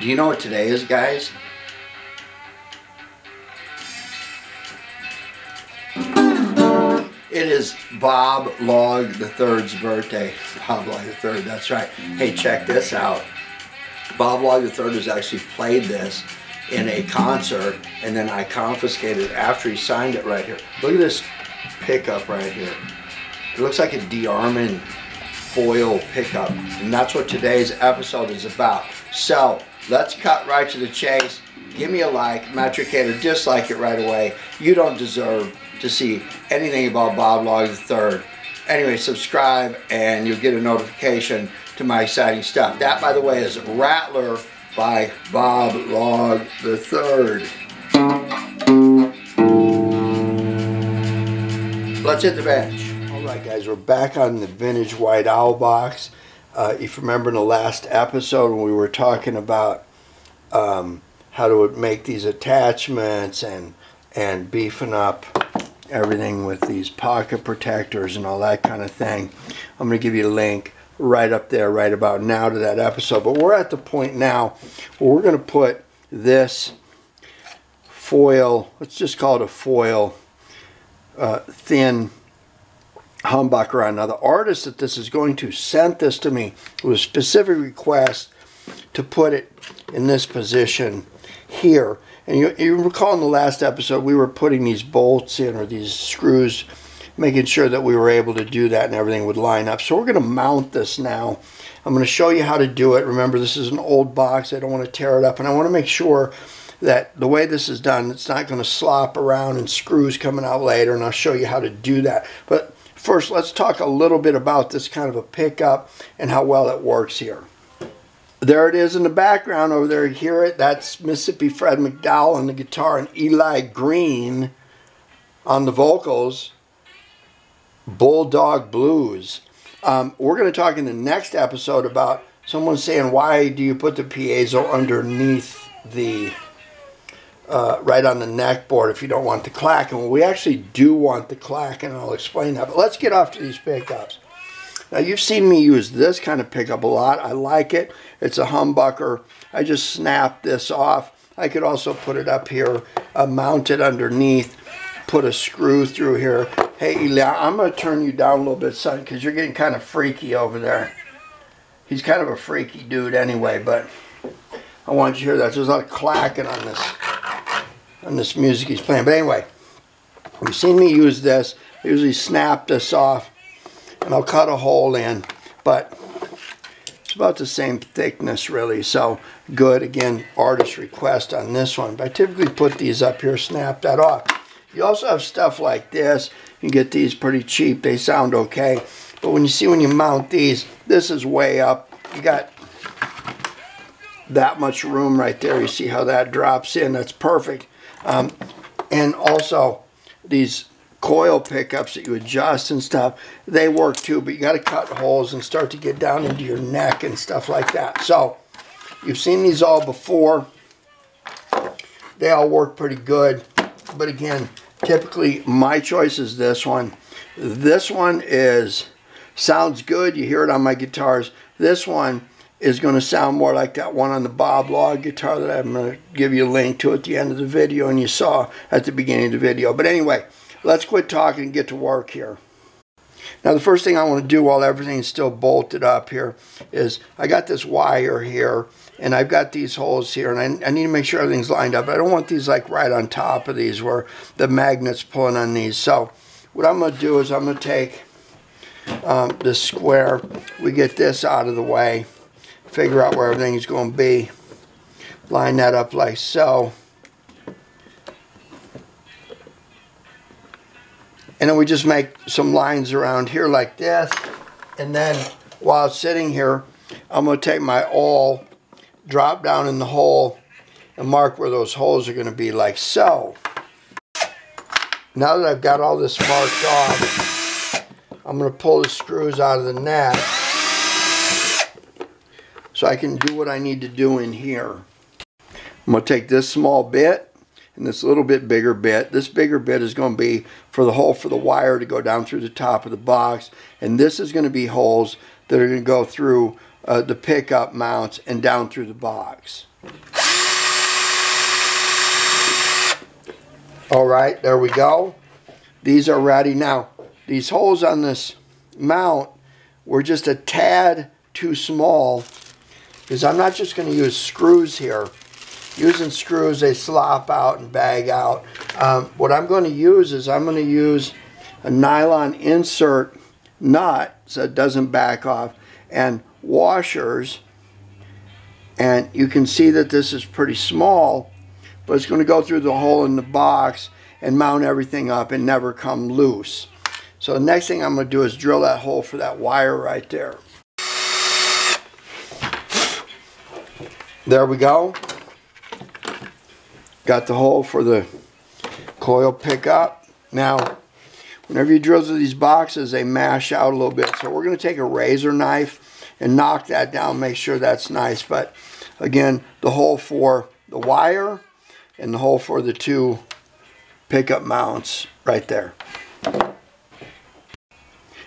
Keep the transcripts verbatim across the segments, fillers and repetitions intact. Do you know what today is, guys? It is Bob Log the Third's birthday. Bob Log the Third, that's right. Hey, check this out. Bob Log the Third has actually played this in a concert, and then I confiscated it after he signed it right here. Look at this pickup right here. It looks like a DeArmond foil pickup, and that's what today's episode is about. So let's cut right to the chase. Give me a like, Matricator, dislike it right away. You don't deserve to see anything about Bob Log the Third. Anyway, subscribe and you'll get a notification to my exciting stuff. That, by the way, is Rattler by Bob Log the Third. Let's hit the bench. All right, guys, we're back on the vintage White Owl box. Uh, if you remember in the last episode when we were talking about um, how to make these attachments and and beefing up everything with these pocket protectors and all that kind of thing, I'm going to give you a link right up there right about now to that episode. But we're at the point now where we're going to put this foil, let's just call it a foil, uh, thin humbucker on. Now, the artist that this is going to sent this to me with a specific request to put it in this position here. And you, you recall in the last episode we were putting these bolts in, or these screws, making sure that we were able to do that and everything would line up. So we're going to mount this now. I'm going to show you how to do it. Remember, this is an old box. I don't want to tear it up, and I want to make sure that the way this is done, it's not going to slop around and screws coming out later, and I'll show you how to do that. But first, let's talk a little bit about this kind of a pickup and how well it works here. There it is in the background over there. You hear it? That's Mississippi Fred McDowell on the guitar and Eli Green on the vocals. Bulldog Blues. Um, we're going to talk in the next episode about someone saying, why do you put the piezo underneath the Uh, right on the neck board if you don't want the clack? And we actually do want the clack, and I'll explain that. But let's get off to these pickups. Now, you've seen me use this kind of pickup a lot. I like it. It's a humbucker. I just snapped this off. I could also put it up here, uh, mount it underneath, put a screw through here. Hey, Eli, I'm going to turn you down a little bit, son, because you're getting kind of freaky over there. He's kind of a freaky dude anyway, but I want you to hear that. There's a lot of clacking on this. on this music he's playing. But anyway, you've seen me use this. I usually snap this off and I'll cut a hole in, but it's about the same thickness really. So good, again, artist request on this one. But I typically put these up here, snap that off. You also have stuff like this. You can get these pretty cheap. They sound okay. But when you see when you mount these, this is way up. You got that much room right there. You see how that drops in? That's perfect. Um, and also these coil pickups that you adjust and stuff, they work too, but you got to cut holes and start to get down into your neck and stuff like that. So you've seen these all before. They all work pretty good. But again, typically my choice is this one. This one is sounds good. You hear it on my guitars. This one is going to sound more like that one on the Bob Log guitar that I'm going to give you a link to at the end of the video, and you saw at the beginning of the video. But anyway, let's quit talking and get to work here. Now, the first thing I want to do while everything's still bolted up here is I got this wire here, and I've got these holes here, and I, I need to make sure everything's lined up. I don't want these like right on top of these where the magnet's pulling on these. So what I'm going to do is I'm going to take um, this square. We get this out of the way. Figure out where everything's going to be. Line that up like so. And then we just make some lines around here like this. And then while it's sitting here, I'm going to take my awl, drop down in the hole, and mark where those holes are going to be like so. Now that I've got all this marked off, I'm going to pull the screws out of the neck, so I can do what I need to do in here. I'm going to take this small bit and this little bit bigger bit. This bigger bit is going to be for the hole for the wire to go down through the top of the box. And this is going to be holes that are going to go through uh, the pickup mounts and down through the box. All right, there we go. These are ready. Now, these holes on this mount were just a tad too small because I'm not just going to use screws here. Using screws, they slop out and bag out. Um, what I'm going to use is I'm going to use a nylon insert nut so it doesn't back off and washers. And you can see that this is pretty small, but it's going to go through the hole in the box and mount everything up and never come loose. So the next thing I'm going to do is drill that hole for that wire right there. There we go. Got the hole for the coil pickup. Now, whenever you drill through these boxes, they mash out a little bit. So we're going to take a razor knife and knock that down, make sure that's nice. But again, the hole for the wire and the hole for the two pickup mounts right there.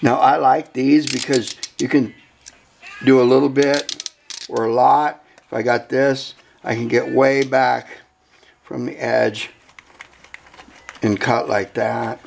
Now, I like these because you can do a little bit or a lot. If I got this, I can get way back from the edge and cut like that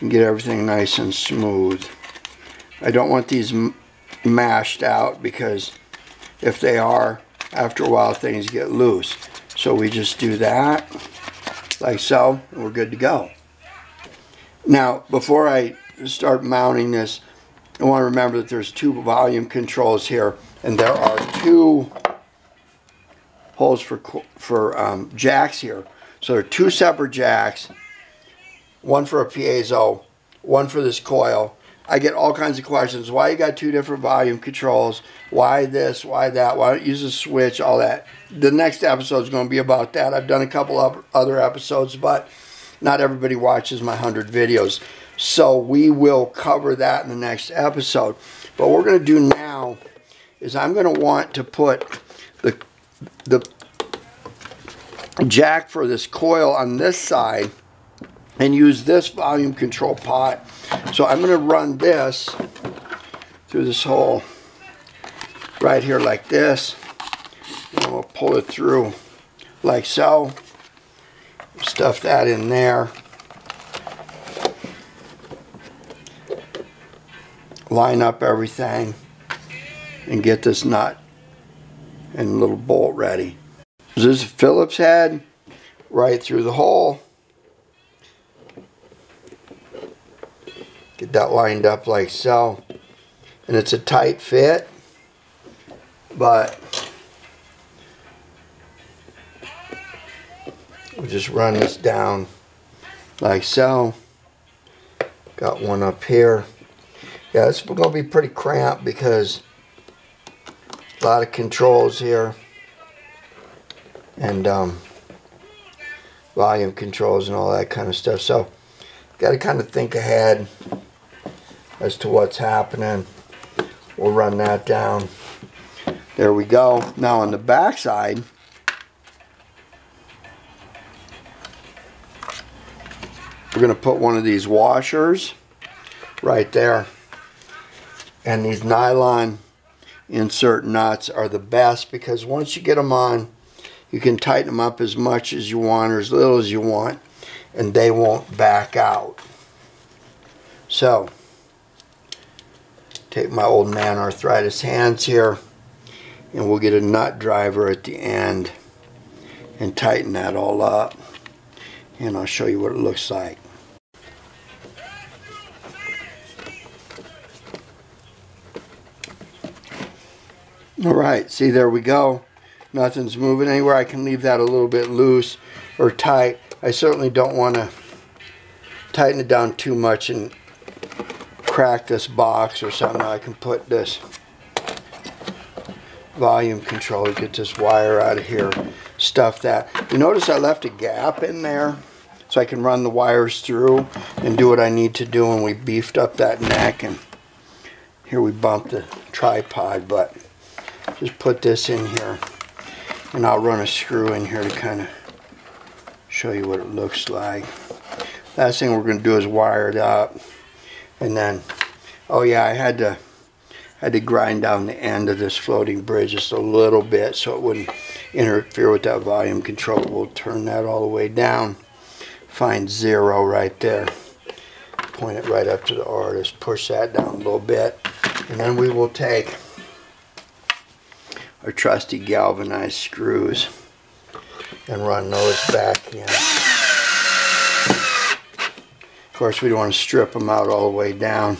and get everything nice and smooth. I don't want these mashed out because if they are, after a while things get loose. So we just do that like so and we're good to go. Now before I start mounting this, I want to remember that there's two volume controls here and there are two holes for, for um, jacks here. So there are two separate jacks, one for a piezo, one for this coil. I get all kinds of questions. Why you got two different volume controls? Why this? Why that? Why don't you use a switch? All that. The next episode is going to be about that. I've done a couple of other episodes, but not everybody watches my one hundred videos. So we will cover that in the next episode. But what we're going to do now is I'm going to want to put the the jack for this coil on this side and use this volume control pot. So I'm going to run this through this hole right here like this. And I'm going to pull it through like so. Stuff that in there. Line up everything and get this nut and little bolt ready. This is Phillips head right through the hole. Get that lined up like so. And it's a tight fit, but we'll just run this down like so. Got one up here. Yeah, it's going to be pretty cramped because a lot of controls here and um, volume controls and all that kind of stuff. So got to kind of think ahead as to what's happening. We'll run that down. There we go. Now on the back side, we're going to put one of these washers right there, and these nylon insert nuts are the best because once you get them on, you can tighten them up as much as you want or as little as you want and they won't back out. So take my old man arthritis hands here and we'll get a nut driver at the end and tighten that all up, and I'll show you what it looks like. All right, see, there we go. Nothing's moving anywhere. I can leave that a little bit loose or tight. I certainly don't want to tighten it down too much and crack this box or something. I can put this volume controller, get this wire out of here, stuff that. You notice I left a gap in there so I can run the wires through and do what I need to do when we beefed up that neck. And here we bumped the tripod, but just put this in here and I'll run a screw in here to kind of show you what it looks like. Last thing we're going to do is wire it up, and then oh yeah, I had to I had to grind down the end of this floating bridge just a little bit so it wouldn't interfere with that volume control. We'll turn that all the way down, find zero right there, point it right up to the artist, push that down a little bit, and then we will take our trusty galvanized screws and run those back in. Of course, we don't want to strip them out all the way down.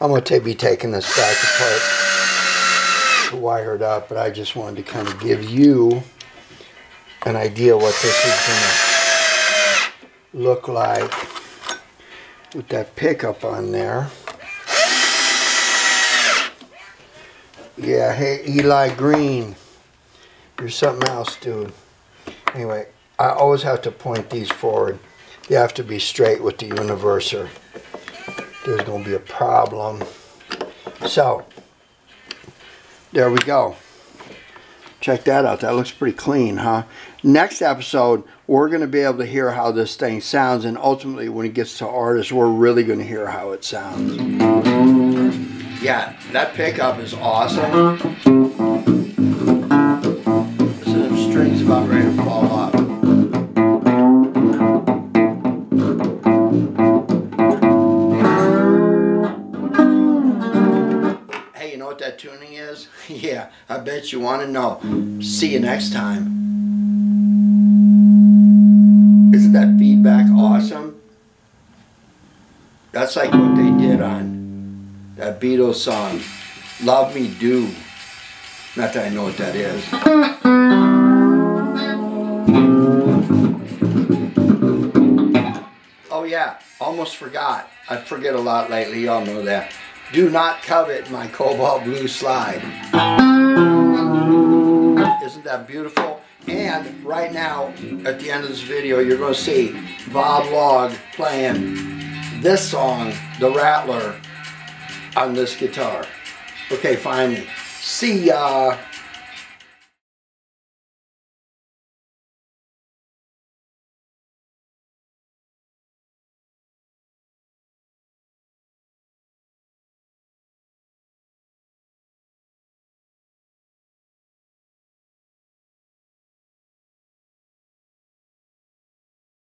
I'm going to be taking this back apart to wire it up, but I just wanted to kind of give you an idea what this is going to look like with that pickup on there. Yeah, hey, Eli Green, you're something else, dude. Anyway, I always have to point these forward. You have to be straight with the universer. There's going to be a problem. So, there we go. Check that out. That looks pretty clean, huh? Next episode, we're going to be able to hear how this thing sounds, and ultimately, when it gets to artists, we're really going to hear how it sounds. Yeah, that pickup is awesome. Strings about ready to fall off. Hey, you know what that tuning is? Yeah, I bet you want to know. See you next time. Isn't that feedback awesome? That's like what they did on that Beatles song, Love Me Do. Not that I know what that is. Oh yeah, almost forgot. I forget a lot lately, y'all know that. Do not covet my cobalt blue slide. Isn't that beautiful? And right now, at the end of this video, you're going to see Bob Log playing this song, the Rattler, on this guitar. Okay, finally. See ya!